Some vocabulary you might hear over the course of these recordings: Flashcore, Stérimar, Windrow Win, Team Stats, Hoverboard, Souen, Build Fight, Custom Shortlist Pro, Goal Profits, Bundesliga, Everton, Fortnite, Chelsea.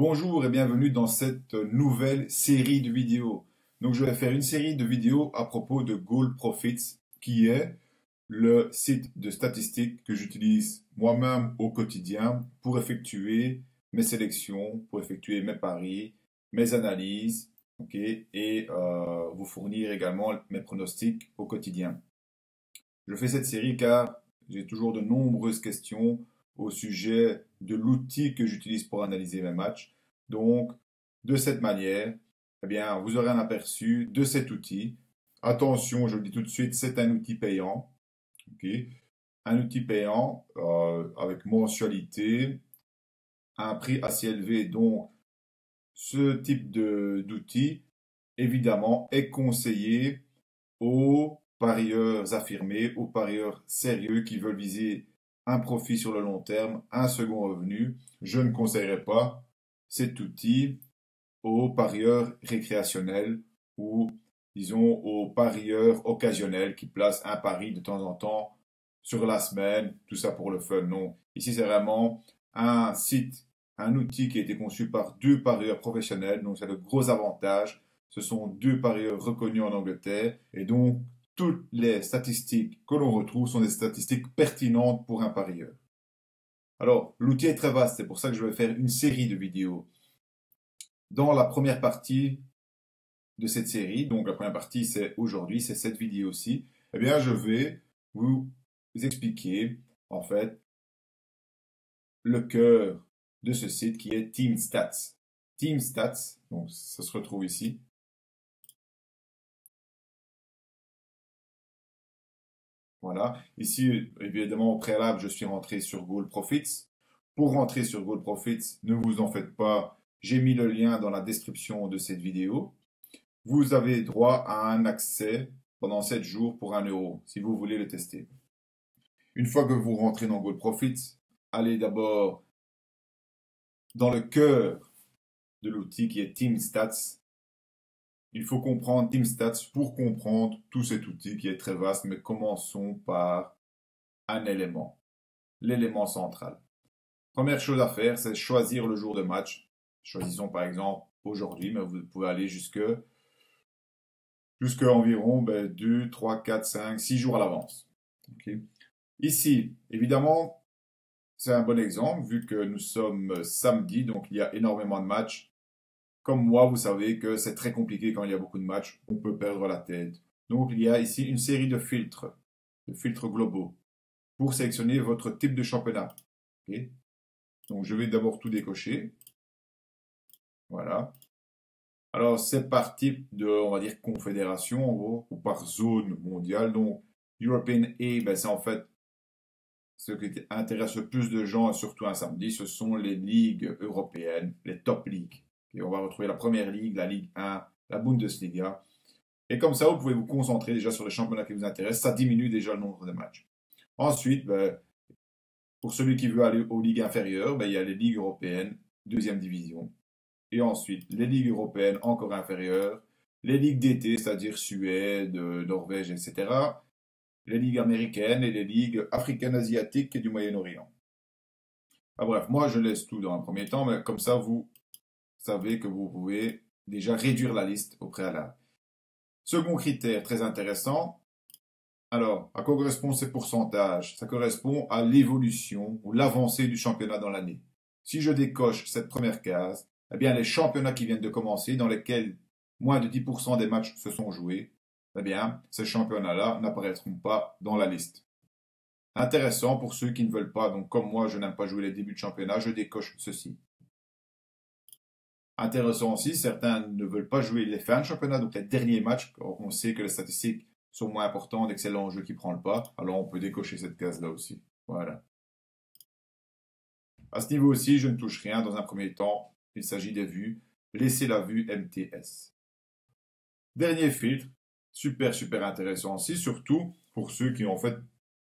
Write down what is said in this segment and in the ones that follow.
Bonjour et bienvenue dans cette nouvelle série de vidéos. Donc je vais faire une série de vidéos à propos de Goal Profits, qui est le site de statistiques que j'utilise moi-même au quotidien pour effectuer mes sélections, pour effectuer mes paris, mes analyses, okay, et vous fournir également mes pronostics au quotidien. Je fais cette série car j'ai toujours de nombreuses questions au sujet de l'outil que j'utilise pour analyser mes matchs. Donc, de cette manière, eh bien, vous aurez un aperçu de cet outil. Attention, je le dis tout de suite, c'est un outil payant. Okay. Un outil payant avec mensualité, un prix assez élevé. Donc, ce type d'outil, évidemment, est conseillé aux parieurs affirmés, aux parieurs sérieux qui veulent viser un profit sur le long terme, un second revenu. Je ne conseillerais pas cet outil aux parieurs récréationnels ou, disons, aux parieurs occasionnels qui placent un pari de temps en temps sur la semaine, tout ça pour le fun. Non, ici c'est vraiment un site, un outil qui a été conçu par deux parieurs professionnels, donc c'est le gros avantage. Ce sont deux parieurs reconnus en Angleterre et donc toutes les statistiques que l'on retrouve sont des statistiques pertinentes pour un parieur. Alors, l'outil est très vaste, c'est pour ça que je vais faire une série de vidéos. Dans la première partie de cette série, donc la première partie c'est aujourd'hui, c'est cette vidéo-ci, eh bien je vais vous expliquer en fait le cœur de ce site qui est Team Stats. Team Stats, donc ça se retrouve ici. Voilà. Ici, évidemment, au préalable, je suis rentré sur Goal Profits. Pour rentrer sur Goal Profits, ne vous en faites pas, j'ai mis le lien dans la description de cette vidéo. Vous avez droit à un accès pendant 7 jours pour 1 €, si vous voulez le tester. Une fois que vous rentrez dans Goal Profits, allez d'abord dans le cœur de l'outil qui est Team Stats. Il faut comprendre Team Stats pour comprendre tout cet outil qui est très vaste, mais commençons par un élément, l'élément central. Première chose à faire, c'est choisir le jour de match. Choisissons par exemple aujourd'hui, mais vous pouvez aller jusqu'à environ 2, 3, 4, 5, 6 jours à l'avance. Okay. Ici, évidemment, c'est un bon exemple vu que nous sommes samedi, donc il y a énormément de matchs. Comme moi, vous savez que c'est très compliqué quand il y a beaucoup de matchs, on peut perdre la tête. Donc, il y a ici une série de filtres globaux, pour sélectionner votre type de championnat. Okay. Donc, je vais d'abord tout décocher. Voilà. Alors, c'est par type de, on va dire, confédération, en gros, ou par zone mondiale. Donc, European A, ben, c'est en fait ce qui intéresse le plus de gens, surtout un samedi, ce sont les ligues européennes, les top ligues. Et on va retrouver la première ligue, la Ligue 1, la Bundesliga. Et comme ça, vous pouvez vous concentrer déjà sur les championnats qui vous intéressent. Ça diminue déjà le nombre de matchs. Ensuite, ben, pour celui qui veut aller aux ligues inférieures, ben, il y a les ligues européennes, deuxième division. Et ensuite, les ligues européennes encore inférieures. Les ligues d'été, c'est-à-dire Suède, Norvège, etc. Les ligues américaines et les ligues africaines, asiatiques et du Moyen-Orient. Ah, bref, moi, je laisse tout dans un premier temps, mais comme ça, vous savez que vous pouvez déjà réduire la liste au préalable. Second critère très intéressant, alors à quoi correspondent ces pourcentages? Ça correspond à l'évolution ou l'avancée du championnat dans l'année. Si je décoche cette première case, eh bien les championnats qui viennent de commencer, dans lesquels moins de 10% des matchs se sont joués, eh bien ces championnats-là n'apparaîtront pas dans la liste. Intéressant pour ceux qui ne veulent pas, donc comme moi je n'aime pas jouer les débuts de championnat, je décoche ceci. Intéressant aussi, certains ne veulent pas jouer les fins de championnat, donc les derniers matchs. On sait que les statistiques sont moins importantes et que c'est l'enjeu qui prend le pas. Alors, on peut décocher cette case-là aussi. Voilà. À ce niveau aussi, je ne touche rien dans un premier temps. Il s'agit des vues. Laissez la vue MTS. Dernier filtre. Super, super intéressant aussi, surtout pour ceux qui, en fait,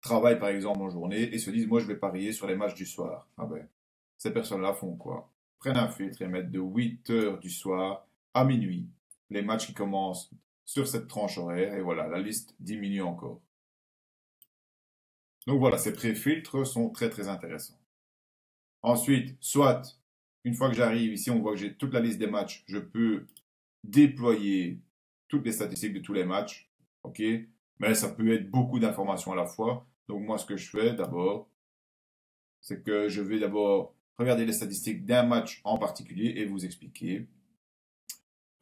travaillent par exemple en journée et se disent « Moi, je vais parier sur les matchs du soir. » Ah ben, ces personnes-là font quoi? Prennent un filtre et mettent de 8 h du soir à minuit les matchs qui commencent sur cette tranche horaire. Et voilà, la liste diminue encore. Donc voilà, ces pré-filtres sont très intéressants. Ensuite, soit Une fois que j'arrive ici, on voit que j'ai toute la liste des matchs. Je peux déployer toutes les statistiques de tous les matchs. OK? Mais ça peut être beaucoup d'informations à la fois. Donc moi, ce que je fais d'abord, c'est que je vais d'abord regarder les statistiques d'un match en particulier et vous expliquer.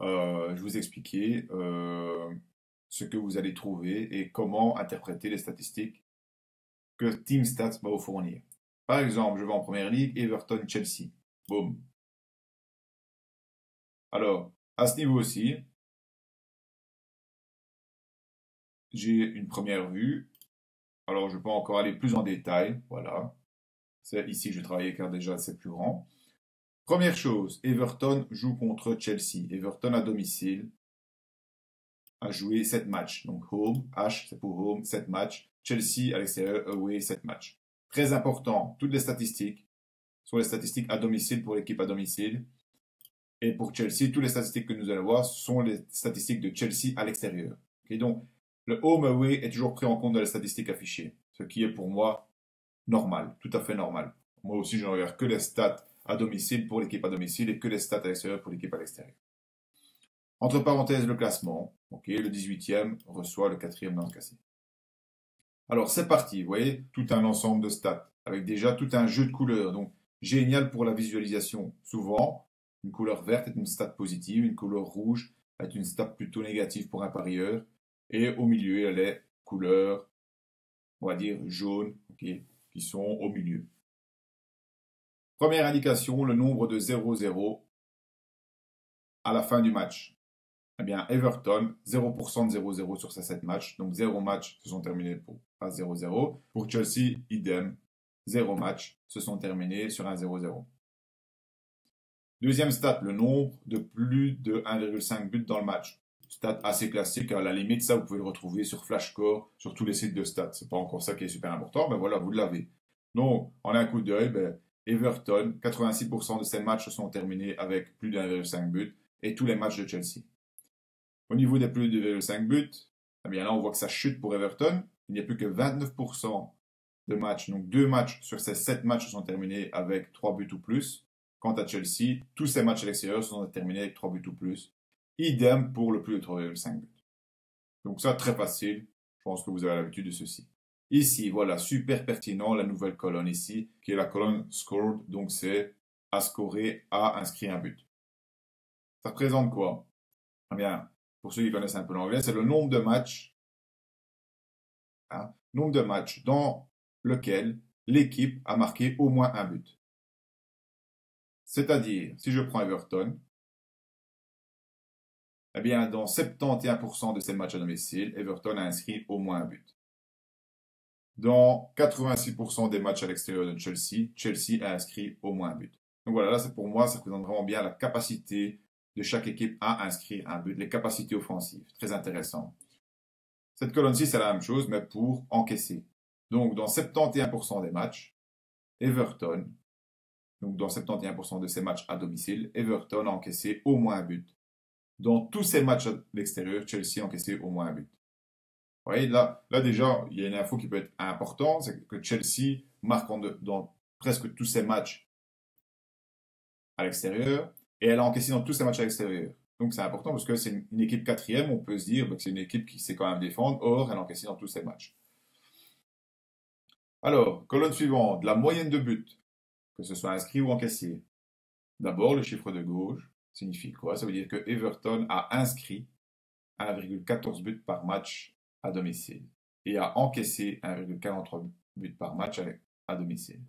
Ce que vous allez trouver et comment interpréter les statistiques que Team Stats va vous fournir. Par exemple, je vais en première ligue, Everton-Chelsea. Boom. Alors, à ce niveau-ci, j'ai une première vue. Alors, je peux encore aller plus en détail. Voilà. C'est ici que je vais travailler car déjà, c'est plus grand. Première chose, Everton joue contre Chelsea. Everton à domicile a joué 7 matchs. Donc, home, H, c'est pour home, 7 matchs. Chelsea à l'extérieur, away, 7 matchs. Très important, toutes les statistiques sont les statistiques à domicile pour l'équipe à domicile. Et pour Chelsea, toutes les statistiques que nous allons voir sont les statistiques de Chelsea à l'extérieur. Okay, donc, le home away est toujours pris en compte dans les statistiques affichées, ce qui est pour moi normal, tout à fait normal. Moi aussi, je ne regarde que les stats à domicile pour l'équipe à domicile et que les stats à l'extérieur pour l'équipe à l'extérieur. Entre parenthèses, le classement. Okay, le 18e reçoit le 4e dans le cassé. Alors, c'est parti, vous voyez, tout un ensemble de stats, avec déjà tout un jeu de couleurs. Donc, génial pour la visualisation. Souvent, une couleur verte est une stat positive, une couleur rouge est une stat plutôt négative pour un parieur. Et au milieu, elle est couleur, on va dire, jaune, okay, qui sont au milieu. Première indication, le nombre de 0-0 à la fin du match. Eh bien, Everton, 0% de 0-0 sur ces 7 matchs. Donc, 0 matchs se sont terminés à 0-0. Pour Chelsea, idem. 0 matchs se sont terminés sur un 0-0. Deuxième stat, le nombre de plus de 1,5 buts dans le match. Stat assez classique. À la limite, ça, vous pouvez le retrouver sur Flashcore, sur tous les sites de stats. Ce n'est pas encore ça qui est super important, mais voilà, vous l'avez. Donc, en un coup d'œil, ben, Everton, 86% de ces matchs se sont terminés avec plus de 1,5 buts et tous les matchs de Chelsea. Au niveau des plus de 2,5 buts, eh bien là, on voit que ça chute pour Everton. Il n'y a plus que 29% de matchs. Donc, 2 matchs sur ces 7 matchs sont terminés avec 3 buts ou plus. Quant à Chelsea, tous ces matchs à l'extérieur sont terminés avec 3 buts ou plus. Idem pour le plus de 3,5 buts. Donc, ça, très facile. Je pense que vous avez l'habitude de ceci. Ici, voilà, super pertinent, la nouvelle colonne ici, qui est la colonne scored. Donc, c'est à scorer, à inscrire un but. Ça représente quoi? Eh bien, pour ceux qui connaissent un peu l'anglais, c'est le nombre de matchs, hein, nombre de matchs dans lequel l'équipe a marqué au moins un but. C'est-à-dire, si je prends Everton, eh bien, dans 71% de ces matchs à domicile, Everton a inscrit au moins un but. Dans 86% des matchs à l'extérieur de Chelsea, Chelsea a inscrit au moins un but. Donc voilà, là, c'est pour moi, ça représente vraiment bien la capacité de chaque équipe à inscrire un but, les capacités offensives. Très intéressant. Cette colonne-ci, c'est la même chose, mais pour encaisser. Donc, dans 71% des matchs, Everton, donc dans 71% de ces matchs à domicile, Everton a encaissé au moins un but. Dans tous ces matchs à l'extérieur, Chelsea a encaissé au moins un but. Vous voyez, là déjà, il y a une info qui peut être importante, c'est que Chelsea marque dans presque tous ces matchs à l'extérieur, et elle a encaissé dans tous ses matchs à l'extérieur. Donc c'est important parce que c'est une équipe quatrième, on peut se dire que c'est une équipe qui sait quand même défendre, or elle a encaissé dans tous ses matchs. Alors, colonne suivante, la moyenne de buts, que ce soit inscrit ou encaissé. D'abord, le chiffre de gauche signifie quoi? Ça veut dire que Everton a inscrit 1,14 buts par match à domicile et a encaissé 1,43 buts par match à domicile.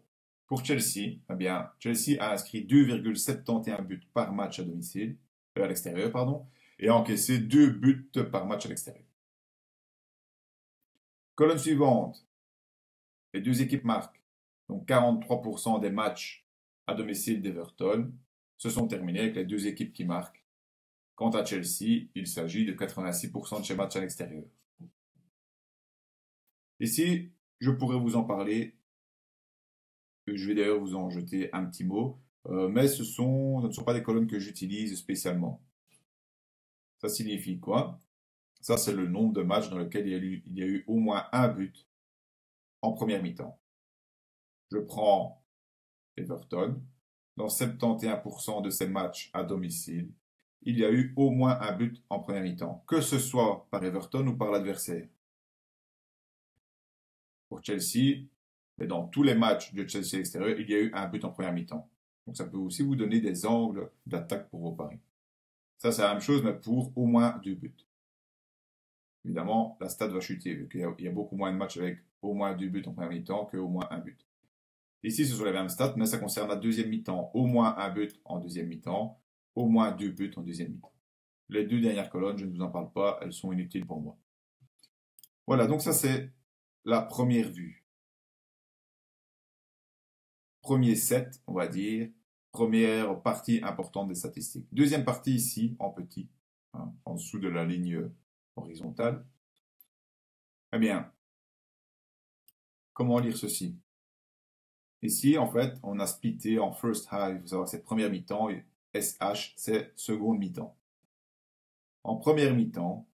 Pour Chelsea, eh bien, Chelsea a inscrit 2,71 buts par match à domicile, à l'extérieur, pardon, et a encaissé 2 buts par match à l'extérieur. Colonne suivante, les deux équipes marquent. Donc 43% des matchs à domicile d'Everton se sont terminés avec les deux équipes qui marquent. Quant à Chelsea, il s'agit de 86% de ces matchs à l'extérieur. Ici, je pourrais vous en parler. Je vais d'ailleurs vous en jeter un petit mot, mais ce ne sont pas des colonnes que j'utilise spécialement. Ça signifie quoi? Ça, c'est le nombre de matchs dans lesquels il y a eu au moins un but en première mi-temps. Je prends Everton, dans 71% de ses matchs à domicile, il y a eu au moins un but en première mi-temps, que ce soit par Everton ou par l'adversaire. Pour Chelsea, dans tous les matchs de Chelsea à l'extérieur, il y a eu un but en première mi-temps. Donc ça peut aussi vous donner des angles d'attaque pour vos paris. Ça, c'est la même chose, mais pour au moins 2 buts. Évidemment, la stat va chuter, vu qu'il y a beaucoup moins de matchs avec au moins 2 buts en première mi-temps qu'au moins 1 but. Ici, ce sont les mêmes stats, mais ça concerne la deuxième mi-temps. Au moins 1 but en deuxième mi-temps, au moins 2 buts en deuxième mi-temps. Les 2 dernières colonnes, je ne vous en parle pas, elles sont inutiles pour moi. Voilà, donc ça, c'est la première vue. Premier set, on va dire, première partie importante des statistiques. Deuxième partie ici, en petit, hein, en dessous de la ligne horizontale. Eh bien, comment lire ceci? Ici, en fait, on a splitté en first half, il faut savoir que c'est première mi-temps, et SH, c'est seconde mi-temps. En première mi-temps,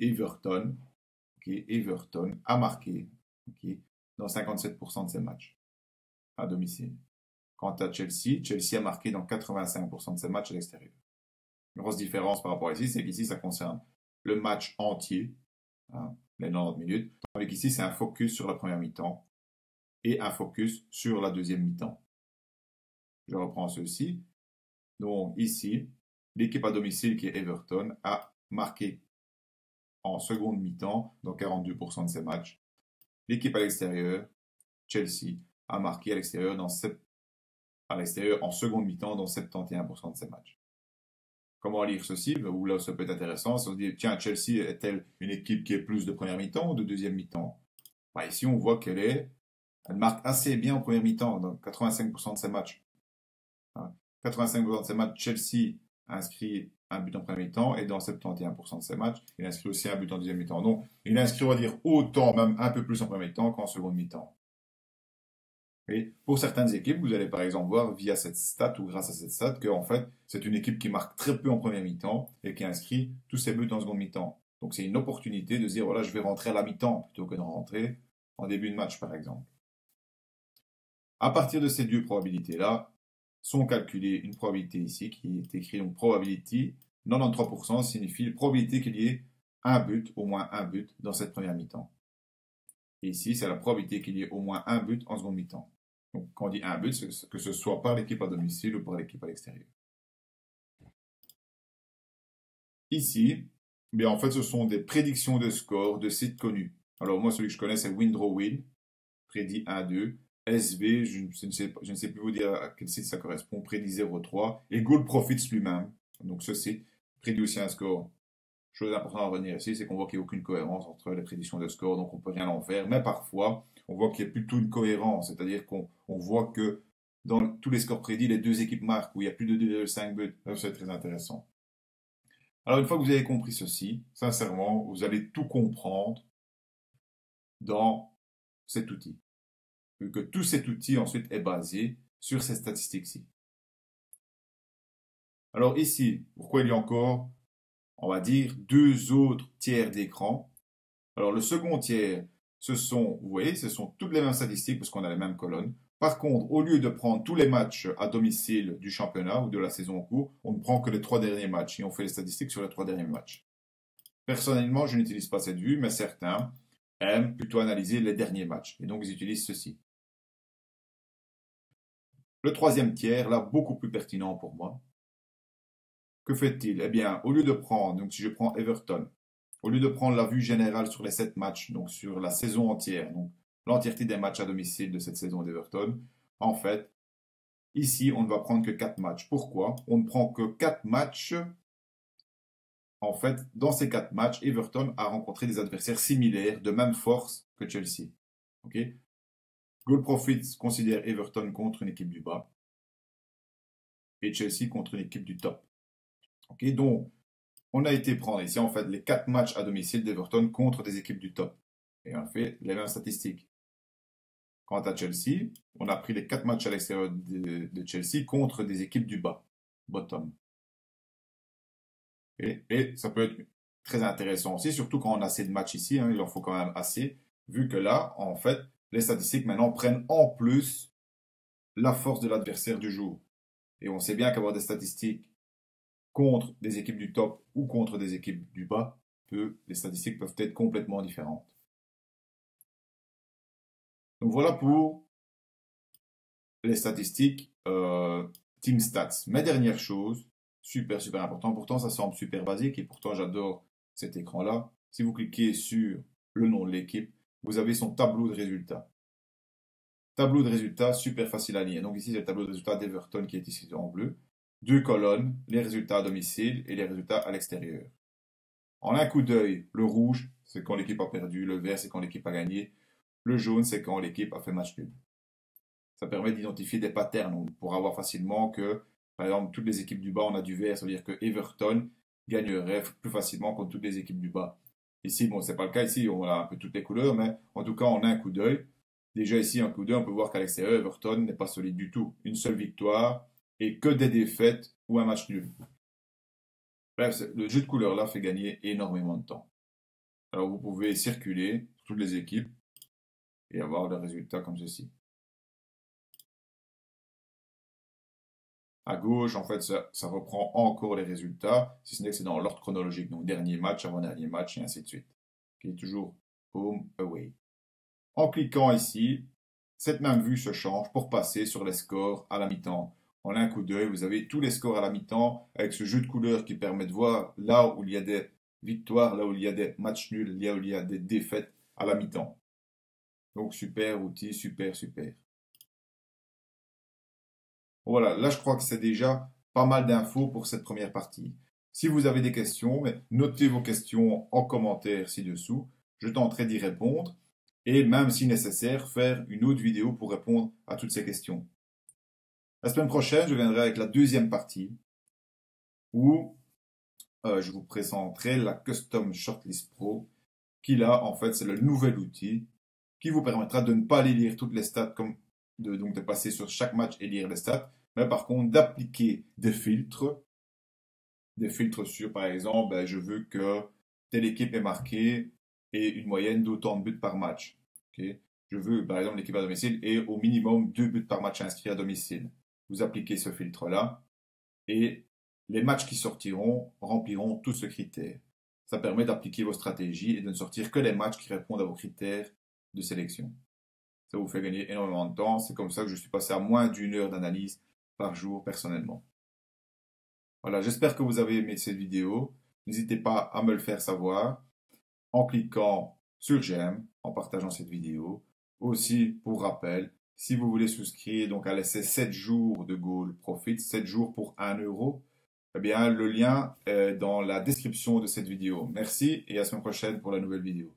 Everton, Everton a marqué dans 57% de ses matchs à domicile. Quant à Chelsea, Chelsea a marqué dans 85% de ses matchs à l'extérieur. Une grosse différence par rapport à ici, c'est qu'ici, ça concerne le match entier, hein, les 90 minutes, tandis qu'ici, c'est un focus sur la première mi-temps et un focus sur la deuxième mi-temps. Je reprends ceci. Donc ici, l'équipe à domicile qui est Everton a marqué en seconde mi-temps dans 42% de ses matchs. L'équipe à l'extérieur, Chelsea, a marqué à l'extérieur en seconde mi-temps dans 71% de ses matchs. Comment lire ceci? Ou là, ça peut être intéressant. Si on se dit, tiens, Chelsea est-elle une équipe qui est plus de première mi-temps ou de deuxième mi-temps? Bah, ici, on voit qu'elle marque assez bien en première mi-temps, dans 85% de ses matchs. 85% de ses matchs, Chelsea inscrit un but en premier mi-temps, et dans 71% de ses matchs, il inscrit aussi un but en deuxième mi-temps. Donc, il inscrit, on va dire, autant, même un peu plus en premier mi-temps qu'en seconde mi-temps. Et pour certaines équipes, vous allez par exemple voir via cette stat ou grâce à cette stat que en fait, c'est une équipe qui marque très peu en première mi-temps et qui inscrit tous ses buts en seconde mi-temps. Donc, c'est une opportunité de dire, voilà, je vais rentrer à la mi-temps plutôt que de rentrer en début de match, par exemple. À partir de ces 2 probabilités-là, sont calculées une probabilité ici qui est écrite donc probability, 93% signifie probabilité qu'il y ait un but, au moins 1 but dans cette première mi-temps. Et ici, c'est la probabilité qu'il y ait au moins 1 but en seconde mi-temps. Donc, quand on dit 1 but, que ce soit par l'équipe à domicile ou par l'équipe à l'extérieur. Ici, bien en fait, ce sont des prédictions de score de sites connus. Alors, moi, celui que je connais, c'est Windrow Win, prédit 1-2. SV, je ne sais plus vous dire à quel site ça correspond, prédit 0,3. Et Goal Profits lui-même, donc ce site, prédit aussi un score. Chose importante à retenir ici, c'est qu'on voit qu'il n'y a aucune cohérence entre les prédictions de score, donc on ne peut rien en faire. Mais parfois, on voit qu'il y a plutôt une cohérence, c'est-à-dire qu'on voit que dans tous les scores prédits, les 2 équipes marquent, où il y a plus de 2,5 buts. C'est très intéressant. Alors, une fois que vous avez compris ceci, sincèrement, vous allez tout comprendre dans cet outil. Vu que tout cet outil, ensuite, est basé sur ces statistiques-ci. Alors ici, pourquoi il y a encore, on va dire, 2 autres tiers d'écran. Alors le second tiers, ce sont, vous voyez, ce sont toutes les mêmes statistiques parce qu'on a les mêmes colonnes. Par contre, au lieu de prendre tous les matchs à domicile du championnat ou de la saison en cours, on ne prend que les 3 derniers matchs et on fait les statistiques sur les 3 derniers matchs. Personnellement, je n'utilise pas cette vue, mais certains aiment plutôt analyser les derniers matchs et donc ils utilisent ceci. Le troisième tiers, là, beaucoup plus pertinent pour moi. Que fait-il? Eh bien, au lieu de prendre, donc si je prends Everton, au lieu de prendre la vue générale sur les 7 matchs, donc sur la saison entière, donc l'entièreté des matchs à domicile de cette saison d'Everton, en fait, ici, on ne va prendre que 4 matchs. Pourquoi? On ne prend que 4 matchs. En fait, dans ces 4 matchs, Everton a rencontré des adversaires similaires, de même force que Chelsea. Okay? Goal Profits considère Everton contre une équipe du bas et Chelsea contre une équipe du top. Okay, donc, on a été prendre ici, en fait, les 4 matchs à domicile d'Everton contre des équipes du top. Et on fait les mêmes statistiques. Quant à Chelsea, on a pris les 4 matchs à l'extérieur de Chelsea contre des équipes du bas, bottom. Et ça peut être très intéressant aussi, surtout quand on a assez de matchs ici, hein, il en faut quand même assez, vu que là, en fait, les statistiques maintenant prennent en plus la force de l'adversaire du jour. Et on sait bien qu'avoir des statistiques contre des équipes du top ou contre des équipes du bas, les statistiques peuvent être complètement différentes. Donc voilà pour les statistiques Team Stats. Ma dernière chose, super super important, pourtant ça semble super basique et pourtant j'adore cet écran-là. Si vous cliquez sur le nom de l'équipe, vous avez son tableau de résultats. Tableau de résultats super facile à lire. Donc ici, c'est le tableau de résultats d'Everton qui est ici en bleu. Deux colonnes, les résultats à domicile et les résultats à l'extérieur. En un coup d'œil, le rouge, c'est quand l'équipe a perdu, le vert, c'est quand l'équipe a gagné, le jaune, c'est quand l'équipe a fait match nul. Ça permet d'identifier des patterns. On pourra voir facilement que, par exemple, toutes les équipes du bas, on a du vert, ça veut dire que Everton gagnerait plus facilement contre toutes les équipes du bas. Ici, bon, c'est pas le cas, ici, on a un peu toutes les couleurs, mais en tout cas, on a un coup d'œil. Déjà ici, un coup d'œil, on peut voir qu'à l'extérieur, Everton n'est pas solide du tout. Une seule victoire et que des défaites ou un match nul. Bref, le jeu de couleurs là fait gagner énormément de temps. Alors vous pouvez circuler sur toutes les équipes et avoir des résultats comme ceci. À gauche, en fait, ça reprend encore les résultats, si ce n'est que c'est dans l'ordre chronologique, donc dernier match, avant-dernier match, et ainsi de suite, qui est toujours home, away. En cliquant ici, cette même vue se change pour passer sur les scores à la mi-temps. En un coup d'œil, vous avez tous les scores à la mi-temps avec ce jeu de couleurs qui permet de voir là où il y a des victoires, là où il y a des matchs nuls, là où il y a des défaites à la mi-temps. Donc super outil, super, super. Voilà, là je crois que c'est déjà pas mal d'infos pour cette première partie. Si vous avez des questions, notez vos questions en commentaire ci-dessous. Je tenterai d'y répondre et même si nécessaire, faire une autre vidéo pour répondre à toutes ces questions. La semaine prochaine, je viendrai avec la deuxième partie où je vous présenterai la Custom Shortlist Pro qui là, en fait, c'est le nouvel outil qui vous permettra de ne pas aller lire toutes les stats, donc de passer sur chaque match et lire les stats, mais par contre d'appliquer des filtres sur, par exemple, je veux que telle équipe ait marqué et une moyenne d'autant de buts par match. Okay? Je veux, par exemple, l'équipe à domicile ait au minimum 2 buts par match inscrits à domicile. Vous appliquez ce filtre-là et les matchs qui sortiront rempliront tout ce critère. Ça permet d'appliquer vos stratégies et de ne sortir que les matchs qui répondent à vos critères de sélection. Ça vous fait gagner énormément de temps. C'est comme ça que je suis passé à moins d'1 heure d'analyse par jour personnellement. Voilà, j'espère que vous avez aimé cette vidéo. N'hésitez pas à me le faire savoir en cliquant sur j'aime, en partageant cette vidéo. Aussi, pour rappel, si vous voulez souscrire donc à l'essai 7 jours de Goal Profits, 7 jours pour 1 €, eh bien, le lien est dans la description de cette vidéo. Merci et à la semaine prochaine pour la nouvelle vidéo.